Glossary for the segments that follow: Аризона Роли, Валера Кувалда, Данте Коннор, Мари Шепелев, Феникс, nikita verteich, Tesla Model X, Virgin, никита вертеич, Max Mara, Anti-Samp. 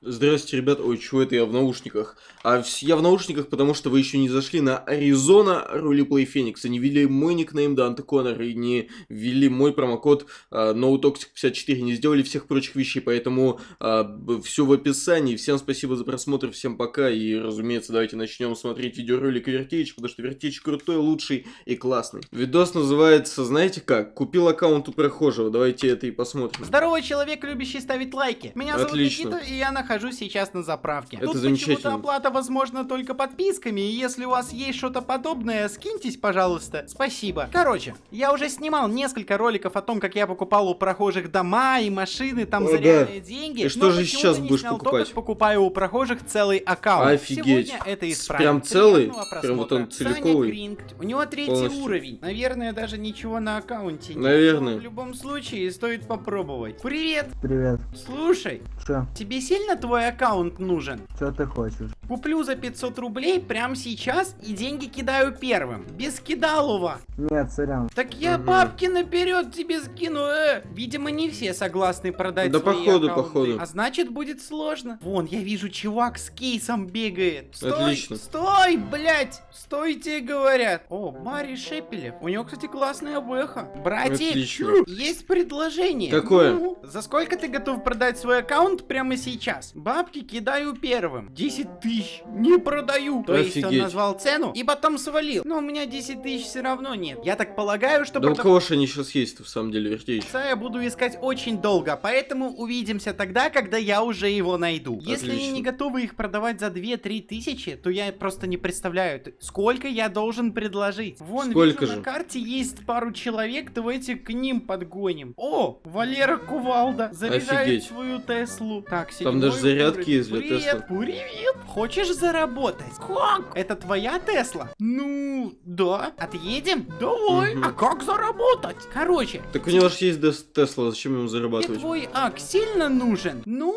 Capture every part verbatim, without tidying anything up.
Здравствуйте, ребят. Ой, чего это я в наушниках? А я в наушниках, потому что вы еще не зашли на Аризона Роли плей Феникс, и не ввели мой никнейм Данте Коннор, и не ввели мой промокод uh, ноу токс пятьдесят четыре, не сделали всех прочих вещей, поэтому uh, все в описании. Всем спасибо за просмотр, всем пока, и, разумеется, давайте начнем смотреть видеоролик Вертеич, потому что Вертеич крутой, лучший и классный. Видос называется, знаете как, «Купил аккаунт у прохожего». Давайте это и посмотрим. Здоровый человек, любящий ставить лайки. Меня зовут Отлично. Никита, и я на нахожусь сейчас на заправке. Это Тут почему-то оплата возможна только подписками, и если у вас есть что-то подобное, скиньтесь, пожалуйста. Спасибо. Короче, я уже снимал несколько роликов о том, как я покупал у прохожих дома и машины, там о, за реальные да. деньги. И что же сейчас будешь покупать? То, как покупаю у прохожих целый аккаунт. Офигеть. Сегодня это исправим. Прям целый? Прям вот он целиковый. У него третий Полностью. уровень. Наверное, даже ничего на аккаунте нет. Наверное. Но в любом случае, стоит попробовать. Привет. Привет. Слушай. Что? Тебе сильно твой аккаунт нужен? Что ты хочешь? Куплю за пятьсот рублей прямо сейчас и деньги кидаю первым. Без кидалова. Нет, сорян. Так я угу. бабки наперед тебе скину. Э. Видимо, не все согласны продать да свои походу, аккаунты. Походу. А значит, будет сложно. Вон, я вижу, чувак с кейсом бегает. Стой, Отлично. стой, блядь. Стойте, говорят. О, Мари Шепелев. У него, кстати, классная обеха. Братик, Отлично. есть предложение. Какое? Ну, за сколько ты готов продать свой аккаунт прямо сейчас? Бабки кидаю первым. десять тысяч. Не продаю. То Офигеть. есть он назвал цену и потом свалил. Но у меня десять тысяч все равно нет. Я так полагаю, что... Да продав... у кого же они сейчас есть, в самом деле, Вертеич? Я буду искать очень долго, поэтому увидимся тогда, когда я уже его найду. Отлично. Если они не готовы их продавать за две-три тысячи, то я просто не представляю, сколько я должен предложить. Вон, сколько вижу, же? на карте есть пару человек, давайте к ним подгоним. О, Валера Кувалда заряжает Офигеть. свою Теслу. Так, Там даже зарядки есть для Тесла. Привет! Хочешь заработать? Как? Это твоя Тесла? Ну, да. Отъедем? Давай. Угу. А как заработать? Короче. Так у него же есть Тесла, зачем ему зарабатывать? Твой ак сильно нужен? Ну...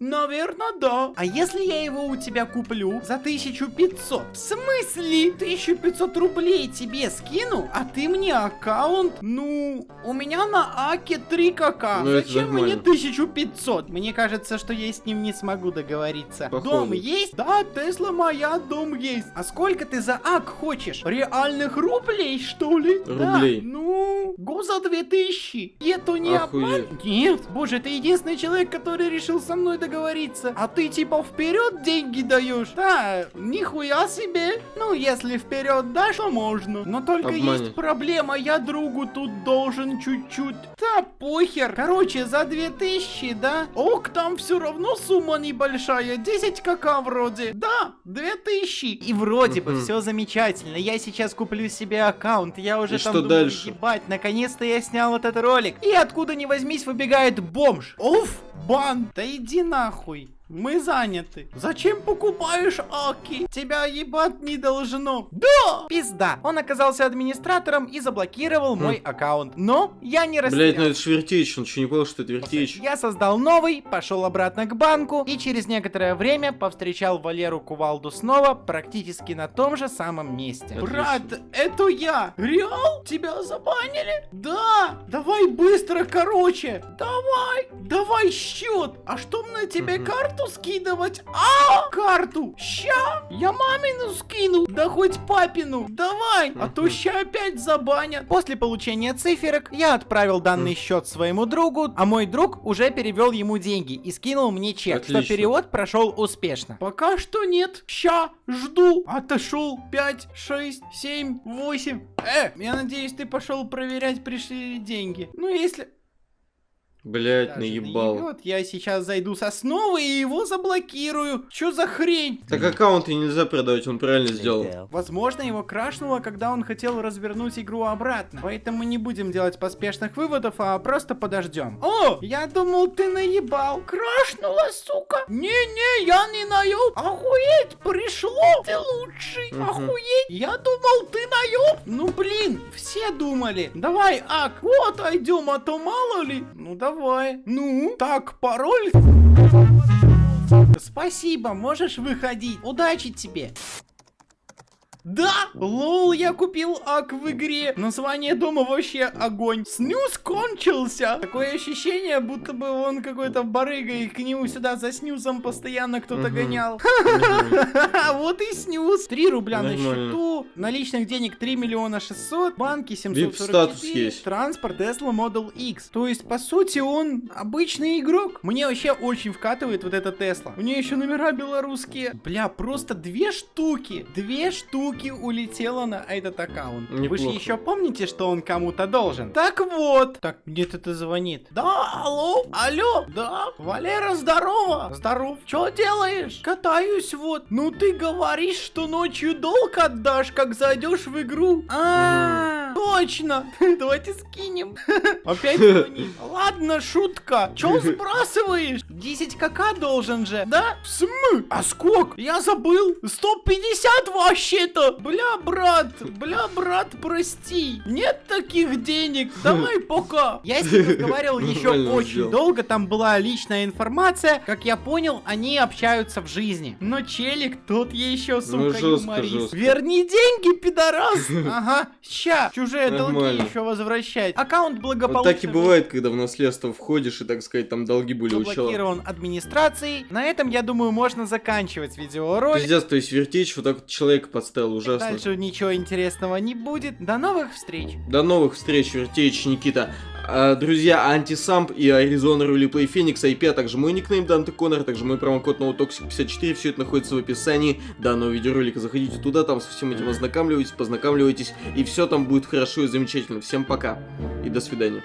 Наверное, да. А если я его у тебя куплю за тысячу пятьсот? В смысле? тысячу пятьсот рублей тебе скину, а ты мне аккаунт? Ну, у меня на аке три ка ка. Ну, зачем мне тысячу пятьсот? Мне кажется, что я с ним не смогу договориться. Походу. Дом есть? Да, Тесла моя, дом есть. А сколько ты за ак хочешь? Реальных рублей, что ли? Рублей. Да, ну, го за две тысячи. Это не обман? Нет. Боже, ты единственный человек, который решил со мной договориться. Говорится, а ты типа вперед деньги даешь? Да, нихуя себе. Ну, если вперед дашь, то можно. Но только Обманет. есть проблема, я другу тут должен чуть-чуть. Да похер. Короче, за две тысячи, да? Ок, там все равно сумма небольшая. десять ка ка вроде. Да, две тысячи. И вроде бы все замечательно. Я сейчас куплю себе аккаунт. Я уже И там что думаю, дальше? Ебать, наконец-то я снял этот ролик. И откуда ни возьмись, выбегает бомж. Уф, бан. Да иди нахуй. Мы заняты. Зачем покупаешь аки? Тебя ебать не должно. Да! Пизда. Он оказался администратором и заблокировал хм. мой аккаунт. Но я не растерялся. Блять, ну это же Вертеич. Он что, не понял, что это Вертеич? Я создал новый, пошел обратно к банку и через некоторое время повстречал Валеру Кувалду снова, практически на том же самом месте. Отлично. Брат, это я. Реал? Тебя забанили? Да! Давай быстро, короче. Давай! Давай счет. А что на тебе карта? Скидывать, а карту ща я мамину скину, да хоть папину, давай, а то ща опять забанят. После получения циферок я отправил данный счет своему другу, а мой друг уже перевел ему деньги и скинул мне чек, Отлично. что перевод прошел успешно. Пока что нет, ща жду. Отошел пять, шесть, семь, восемь. Э, я надеюсь, ты пошел проверять, пришли ли деньги. Ну если... Блять, наебал. Наебет. Я сейчас зайду со снова и его заблокирую. Чё за хрень? Так аккаунты нельзя продавать, он правильно сделал. Возможно, его крашнуло, когда он хотел развернуть игру обратно. Поэтому не будем делать поспешных выводов, а просто подождем. О, я думал, ты наебал. Крашнула, сука. Не-не, я не наеб. Охуеть, пришло. Ты лучший. Угу. Охуеть. Я думал, ты наеб. Ну, блин, все думали. Давай, ак, вот отойдем, а то мало ли. Ну, давай. Давай. Ну, так, пароль. Спасибо, можешь выходить. Удачи тебе. Да, лол, я купил ак в игре. Название дома вообще огонь. Снюс кончился. Такое ощущение, будто бы он какой-то барыга, и к нему сюда за снюсом постоянно кто-то гонял. Вот и снюс. три рубля на счету. Наличных денег три миллиона шестьсот. Банки семьсот сорок четыре. Транспорт Tesla Model X. То есть, по сути, он обычный игрок. Мне вообще очень вкатывает вот эта Tesla. У нее еще номера белорусские. Бля, просто две штуки. Две штуки улетело на этот аккаунт. Неплохо. Вы же еще помните, что он кому-то должен? Так вот. Так, мне кто-то звонит. Да, алло, алло. Да, Валера, здорово. Здоров. Че делаешь? Катаюсь вот. Ну ты говоришь, что ночью долг отдашь, как зайдешь в игру. А-а-а. Точно. Давайте скинем. Опять звонит. Ладно, шутка. Че сбрасываешь? десять ка ка должен же, да? В смысле? А сколько? Я забыл. сто пятьдесят вообще-то. Бля, брат, бля, брат, прости. Нет таких денег. Давай пока. Я с ним разговаривал еще очень долго. Там была личная информация. Как я понял, они общаются в жизни. Но челик тот еще, сука, юморист. Верни деньги, пидорас. Ага, ща. Чужие долги еще возвращать. Аккаунт благополучный. Вот так и бывает, когда в наследство входишь и, так сказать, там долги были у человека. Администрацией. На этом, я думаю, можно заканчивать видеоролик. Пиздец, то есть Вертеич вот так вот человека подставил, ужасно. Дальше ничего интересного не будет. До новых встреч. До новых встреч, Вертеич, Никита. А, друзья, Anti-Samp и Аризона Роли Феникса ай пи, а также мой никнейм Данте Коннор, а также мой промокод ноу токс пятьдесят четыре. Все это находится в описании данного видеоролика. Заходите туда, там со всем этим ознакомливайтесь, познакомливайтесь, и все там будет хорошо и замечательно. Всем пока и до свидания.